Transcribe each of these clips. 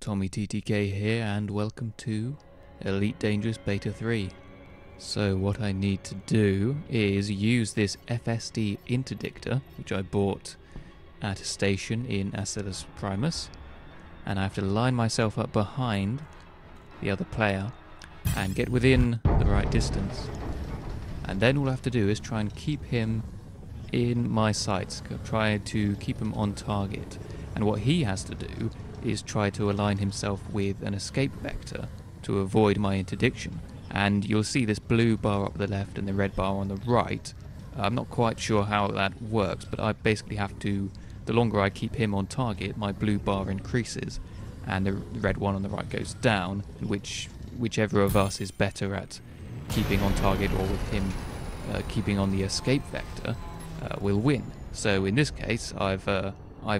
Tommy TTK here, and welcome to Elite Dangerous Beta 3. So what I need to do is use this FSD interdictor, which I bought at a station in Ascellus Primus, and I have to line myself up behind the other player and get within the right distance. And then all I have to do is try and keep him in my sights, try to keep him on target. And what he has to do is try to align himself with an escape vector to avoid my interdiction. And you'll see this blue bar up the left and the red bar on the right. I'm not quite sure how that works, but I basically have to, the longer I keep him on target, my blue bar increases and the red one on the right goes down, whichever of us is better at keeping on target, or with him keeping on the escape vector, will win. So in this case, I've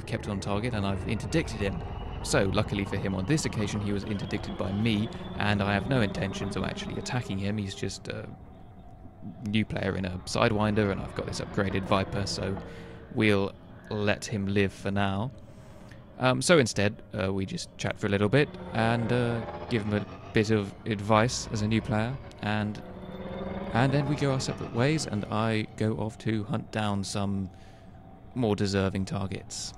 kept on target and I've interdicted him. So, luckily for him on this occasion, he was interdicted by me, and I have no intentions of actually attacking him. He's just a new player in a Sidewinder, and I've got this upgraded Viper, so we'll let him live for now. So instead, we just chat for a little bit, and give him a bit of advice as a new player, and then we go our separate ways, and I go off to hunt down some more deserving targets.